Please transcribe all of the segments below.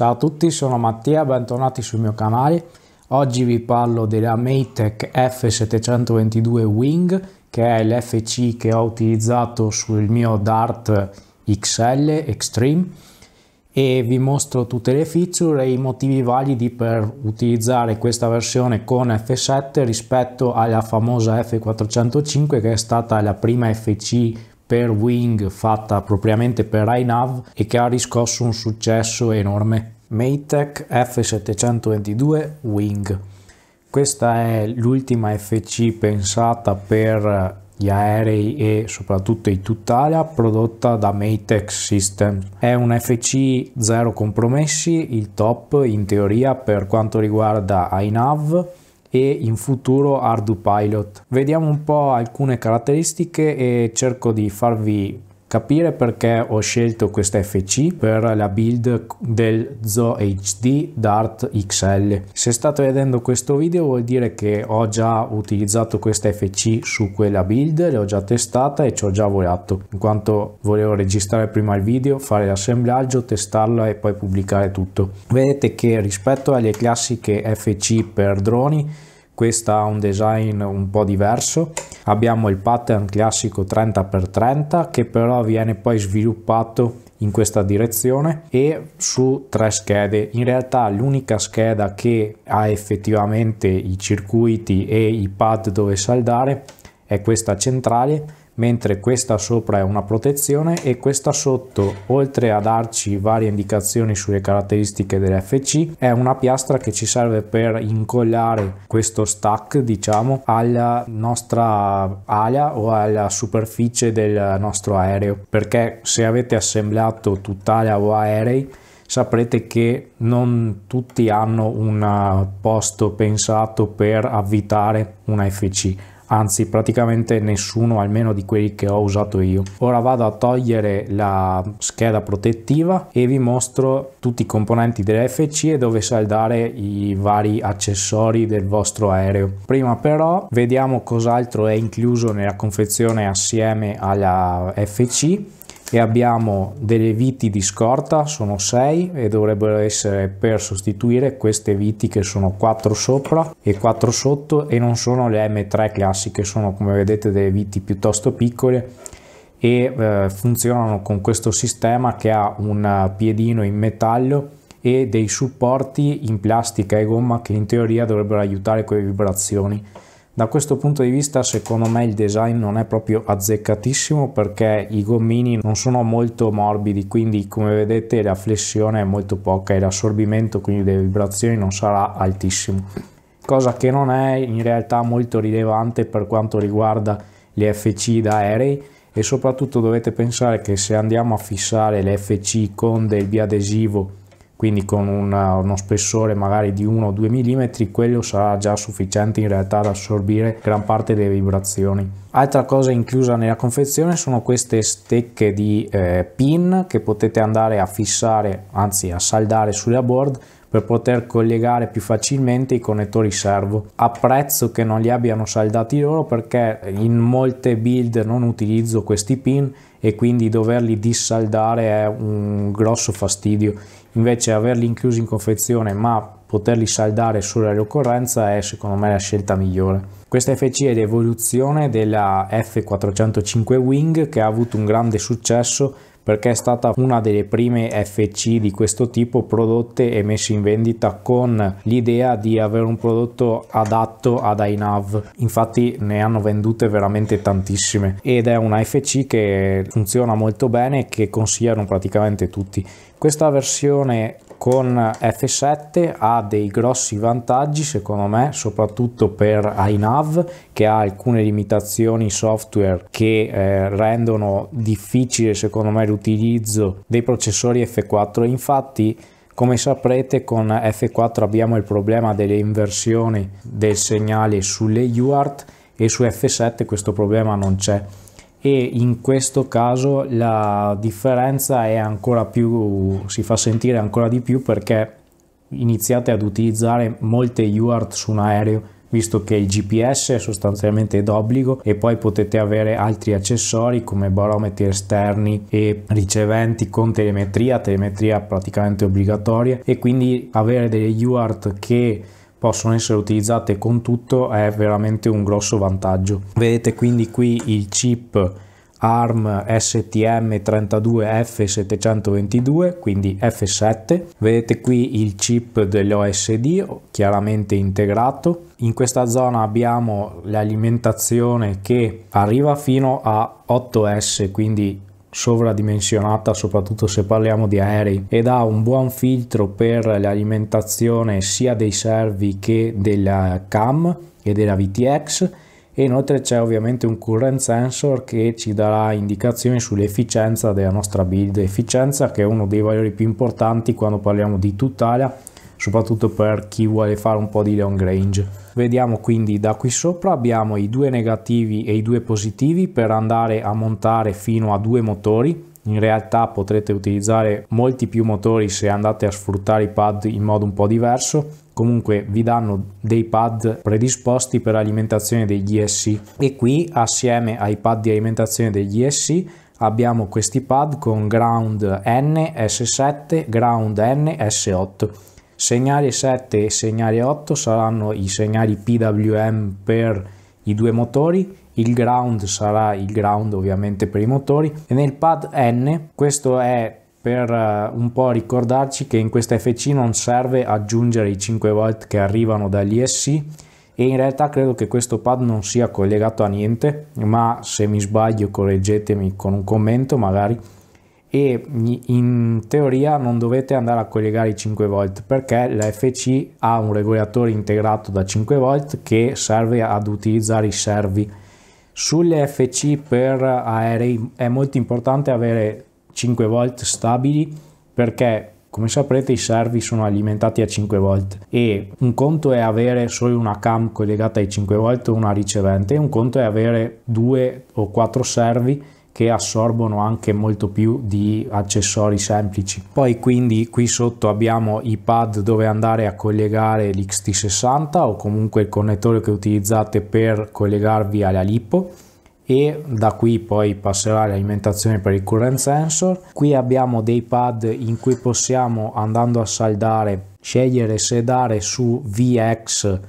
Ciao a tutti, sono Mattia, bentornati sul mio canale. Oggi vi parlo della Matek F722 Wing, che è l'FC che ho utilizzato sul mio Dart XL Extreme, e vi mostro tutte le feature e i motivi validi per utilizzare questa versione con F7 rispetto alla famosa F405, che è stata la prima FC per Wing fatta propriamente per iNAV e che ha riscosso un successo enorme. Matek F722 Wing. Questa è l'ultima FC pensata per gli aerei e soprattutto i tutt'ala prodotta da Matek System. È un FC zero compromessi, il top in teoria per quanto riguarda iNAV e in futuro ArduPilot. Vediamo un po' alcune caratteristiche e cerco di farvi capire perché ho scelto questa FC per la build del ZOHD Dart XL. Se state vedendo questo video vuol dire che ho già utilizzato questa FC su quella build, l'ho già testata e ci ho già volato, in quanto volevo registrare prima il video, fare l'assemblaggio, testarla e poi pubblicare tutto. Vedete che rispetto alle classiche FC per droni questa ha un design un po' diverso. Abbiamo il pattern classico 30x30 che però viene poi sviluppato in questa direzione e su tre schede. In realtà l'unica scheda che ha effettivamente i circuiti e i pad dove saldare è questa centrale, mentre questa sopra è una protezione e questa sotto, oltre a darci varie indicazioni sulle caratteristiche dell'FC, è una piastra che ci serve per incollare questo stack, diciamo, alla nostra ala o alla superficie del nostro aereo, perché se avete assemblato tutt'ala o aerei saprete che non tutti hanno un posto pensato per avvitare una FC. Anzi, praticamente nessuno, almeno di quelli che ho usato io. Ora vado a togliere la scheda protettiva e vi mostro tutti i componenti dell'FC e dove saldare i vari accessori del vostro aereo. Prima però vediamo cos'altro è incluso nella confezione assieme alla FC. E abbiamo delle viti di scorta, sono 6 e dovrebbero essere per sostituire queste viti che sono 4 sopra e 4 sotto e non sono le M3 classiche, sono come vedete delle viti piuttosto piccole e funzionano con questo sistema che ha un piedino in metallo e dei supporti in plastica e gomma che in teoria dovrebbero aiutare con le vibrazioni. Da questo punto di vista secondo me il design non è proprio azzeccatissimo perché i gommini non sono molto morbidi, quindi come vedete la flessione è molto poca e l'assorbimento, quindi delle vibrazioni, non sarà altissimo, cosa che non è in realtà molto rilevante per quanto riguarda le FC da aerei. E soprattutto dovete pensare che se andiamo a fissare le FC con del biadesivo, quindi con uno spessore magari di 1 o 2 mm, quello sarà già sufficiente in realtà ad assorbire gran parte delle vibrazioni. Altra cosa inclusa nella confezione sono queste stecche di pin che potete andare a fissare, anzi a saldare sulla board per poter collegare più facilmente i connettori servo. Apprezzo che non li abbiano saldati loro perché in molte build non utilizzo questi pin e quindi doverli dissaldare è un grosso fastidio. Invece averli inclusi in confezione ma poterli saldare solo all'occorrenza è secondo me la scelta migliore. Questa FC è l'evoluzione della F405 Wing, che ha avuto un grande successo perché è stata una delle prime FC di questo tipo prodotte e messe in vendita con l'idea di avere un prodotto adatto ad iNAV. Infatti ne hanno vendute veramente tantissime ed è una FC che funziona molto bene e che consigliano praticamente tutti. Questa versione con F7 ha dei grossi vantaggi secondo me, soprattutto per iNAV, che ha alcune limitazioni software che rendono difficile secondo me l'utilizzo dei processori F4. Infatti, come saprete, con F4 abbiamo il problema delle inversioni del segnale sulle UART e su F7 questo problema non c'è. E in questo caso la differenza è ancora più, si fa sentire ancora di più perché iniziate ad utilizzare molte UART su un aereo visto che il GPS sostanzialmente è d'obbligo, e poi potete avere altri accessori come barometri esterni e riceventi con telemetria praticamente obbligatoria, e quindi avere delle UART che possono essere utilizzate con tutto è veramente un grosso vantaggio. Vedete quindi qui il chip ARM STM32F722, quindi F7. Vedete qui il chip dell'OSD chiaramente integrato. In questa zona abbiamo l'alimentazione che arriva fino a 8S, quindi sovradimensionata soprattutto se parliamo di aerei, ed ha un buon filtro per l'alimentazione sia dei servi che della CAM e della VTX, e inoltre c'è ovviamente un current sensor che ci darà indicazioni sull'efficienza della nostra build, efficienza che è uno dei valori più importanti quando parliamo di tutta-area, soprattutto per chi vuole fare un po' di long range. Vediamo quindi da qui sopra abbiamo i due negativi e i due positivi per andare a montare fino a due motori. In realtà potrete utilizzare molti più motori se andate a sfruttare i pad in modo un po' diverso. Comunque vi danno dei pad predisposti per alimentazione degli ESC, e qui assieme ai pad di alimentazione degli ESC abbiamo questi pad con ground N S7, ground N S8. Segnale 7 e segnale 8 saranno i segnali PWM per i due motori, il ground sarà il ground ovviamente per i motori, e nel pad N, questo è per un po' ricordarci che in questa FC non serve aggiungere i 5 volt che arrivano dagli ESC, e in realtà credo che questo pad non sia collegato a niente, ma se mi sbaglio correggetemi con un commento magari, e in teoria non dovete andare a collegare i 5 volt perché la FC ha un regolatore integrato da 5 volt che serve ad utilizzare i servi. Sulle FC per aerei è molto importante avere 5 volt stabili perché, come saprete, i servi sono alimentati a 5 volt, e un conto è avere solo una cam collegata ai 5 volt o una ricevente, e un conto è avere 2 o 4 servi che assorbono anche molto più di accessori semplici. Poi quindi qui sotto abbiamo i pad dove andare a collegare l'XT60 o comunque il connettore che utilizzate per collegarvi alla LiPo, e da qui poi passerà l'alimentazione per il current sensor. Qui abbiamo dei pad in cui possiamo, andando a saldare, scegliere se dare su VX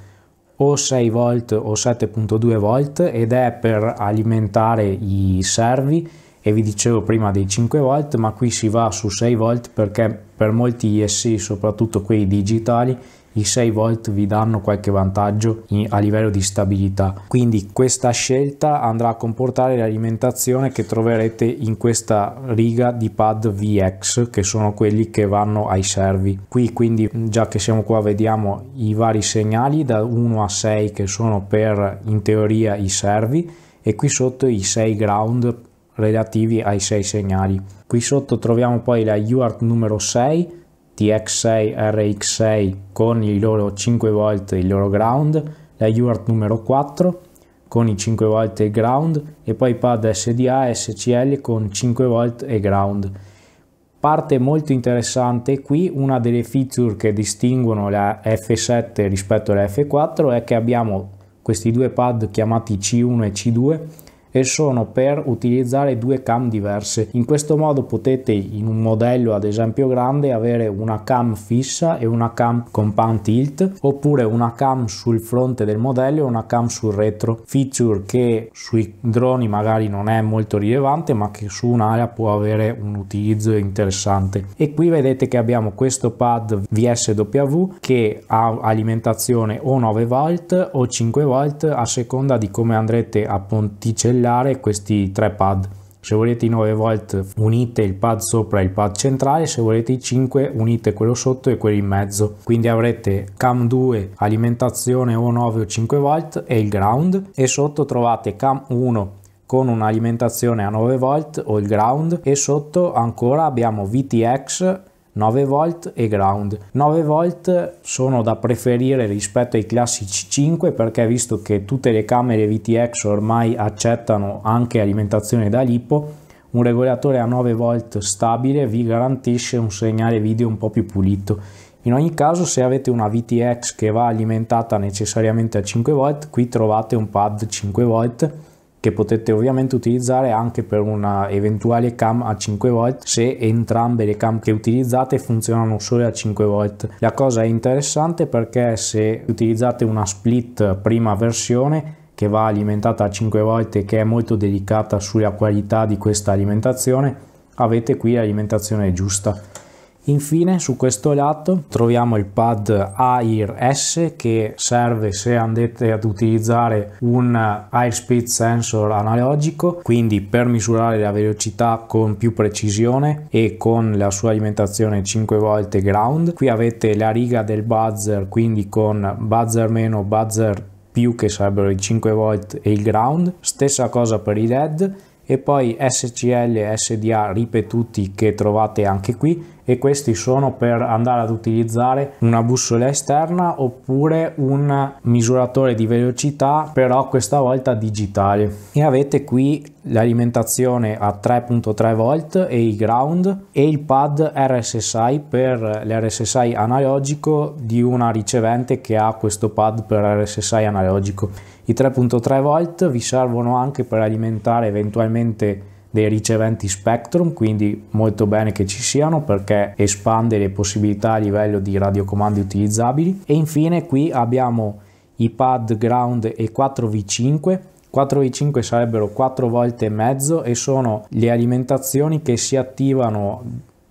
o 6 volt o 7.2 volt, ed è per alimentare i servi, e vi dicevo prima dei 5 volt, ma qui si va su 6 volt perché per molti ESC, soprattutto quelli digitali, i 6 volt vi danno qualche vantaggio a livello di stabilità. Quindi questa scelta andrà a comportare l'alimentazione che troverete in questa riga di pad VX, che sono quelli che vanno ai servi. Qui quindi, già che siamo qua, vediamo i vari segnali da 1 a 6 che sono per, in teoria, i servi, e qui sotto i 6 ground relativi ai 6 segnali. Qui sotto troviamo poi la UART numero 6 TX6, RX6 con i loro 5 volt e il loro ground, la UART numero 4 con i 5 volt e ground, e poi pad SDA SCL con 5 volt e ground. Parte molto interessante qui, una delle feature che distinguono la F7 rispetto alla F4 è che abbiamo questi due pad chiamati C1 e C2 e sono per utilizzare due cam diverse. In questo modo potete, in un modello ad esempio grande, avere una cam fissa e una cam con pan tilt, oppure una cam sul fronte del modello e una cam sul retro, feature che sui droni magari non è molto rilevante ma che su un'area può avere un utilizzo interessante. E qui vedete che abbiamo questo pad VSW che ha alimentazione o 9 volt o 5 volt a seconda di come andrete a ponticellare questi tre pad. Se volete i 9 volt unite il pad sopra e il pad centrale, se volete i 5 unite quello sotto e quello in mezzo. Quindi avrete cam 2 alimentazione o 9 o 5 volt e il ground, e sotto trovate cam 1 con un'alimentazione a 9 volt o il ground, e sotto ancora abbiamo VTX 9 volt e ground. 9 volt sono da preferire rispetto ai classici 5 perché, visto che tutte le camere VTX ormai accettano anche alimentazione da LiPo, un regolatore a 9 volt stabile vi garantisce un segnale video un po' più pulito. In ogni caso, se avete una VTX che va alimentata necessariamente a 5V, qui trovate un pad 5V che potete ovviamente utilizzare anche per una eventuale cam a 5V se entrambe le cam che utilizzate funzionano solo a 5V. La cosa è interessante perché se utilizzate una split prima versione che va alimentata a 5V e che è molto delicata sulla qualità di questa alimentazione, avete qui l'alimentazione giusta. Infine, su questo lato troviamo il pad AIR-S che serve se andate ad utilizzare un airspeed sensor analogico, quindi per misurare la velocità con più precisione, e con la sua alimentazione 5V ground. Qui avete la riga del buzzer, quindi con buzzer meno, buzzer più, che sarebbero i 5V e il ground. Stessa cosa per i LED. E poi SCL e SDA ripetuti che trovate anche qui, e questi sono per andare ad utilizzare una bussola esterna oppure un misuratore di velocità, però questa volta digitale. E avete qui l'alimentazione a 3.3V e il ground e il pad RSSI per l'RSSI analogico di una ricevente che ha questo pad per RSSI analogico. I 3.3V vi servono anche per alimentare eventualmente dei riceventi Spectrum, quindi molto bene che ci siano perché espande le possibilità a livello di radiocomandi utilizzabili. E infine qui abbiamo i pad ground e 4V5. 4V5 sarebbero 4,5V e sono le alimentazioni che si attivano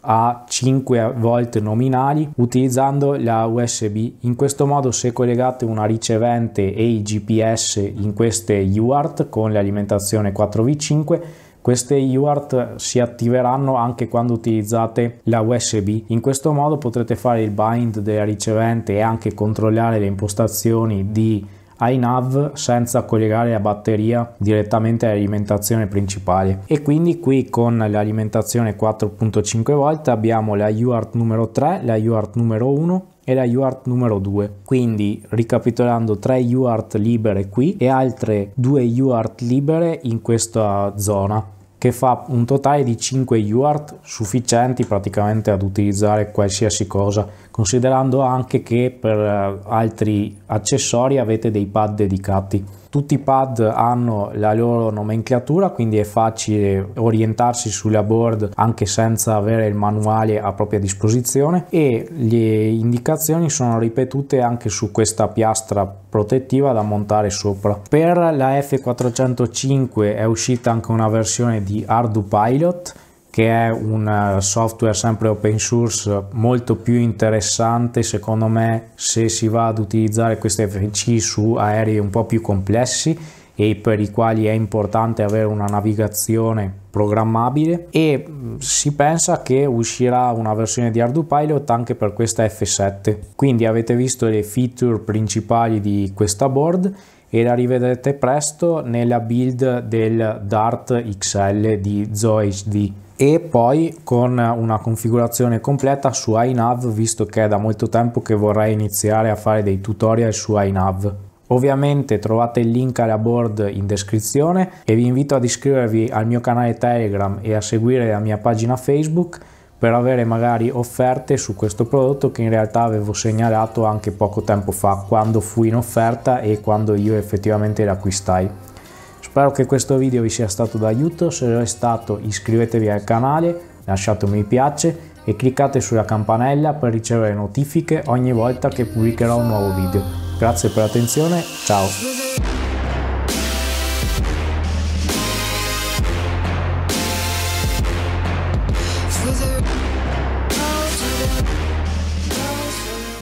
a 5V nominali utilizzando la USB. In questo modo, se collegate una ricevente e i GPS in queste UART con l'alimentazione 4V5, queste UART si attiveranno anche quando utilizzate la USB. In questo modo potrete fare il bind della ricevente e anche controllare le impostazioni di iNAV senza collegare la batteria direttamente all'alimentazione principale. E quindi qui con l'alimentazione 4.5V abbiamo la UART numero 3, la UART numero 1 e la UART numero 2. Quindi, ricapitolando, 3 UART libere qui e altre 2 UART libere in questa zona, che fa un totale di 5 UART sufficienti praticamente ad utilizzare qualsiasi cosa, considerando anche che per altri accessori avete dei pad dedicati. Tutti i pad hanno la loro nomenclatura, quindi è facile orientarsi sulla board anche senza avere il manuale a propria disposizione, e le indicazioni sono ripetute anche su questa piastra protettiva da montare sopra. Per la F405 è uscita anche una versione di ArduPilot, che è un software sempre open source molto più interessante secondo me se si va ad utilizzare queste FC su aerei un po' più complessi e per i quali è importante avere una navigazione programmabile, e si pensa che uscirà una versione di ArduPilot anche per questa F7. Quindi avete visto le feature principali di questa board e la rivedrete presto nella build del Dart XL di ZOHD. E poi con una configurazione completa su iNAV, visto che è da molto tempo che vorrei iniziare a fare dei tutorial su iNAV. Ovviamente trovate il link alla board in descrizione e vi invito ad iscrivervi al mio canale Telegram e a seguire la mia pagina Facebook per avere magari offerte su questo prodotto, che in realtà avevo segnalato anche poco tempo fa quando fu in offerta e quando io effettivamente l'acquistai. Spero che questo video vi sia stato d'aiuto. Se lo è stato, iscrivetevi al canale, lasciate un mi piace e cliccate sulla campanella per ricevere notifiche ogni volta che pubblicherò un nuovo video. Grazie per l'attenzione, ciao!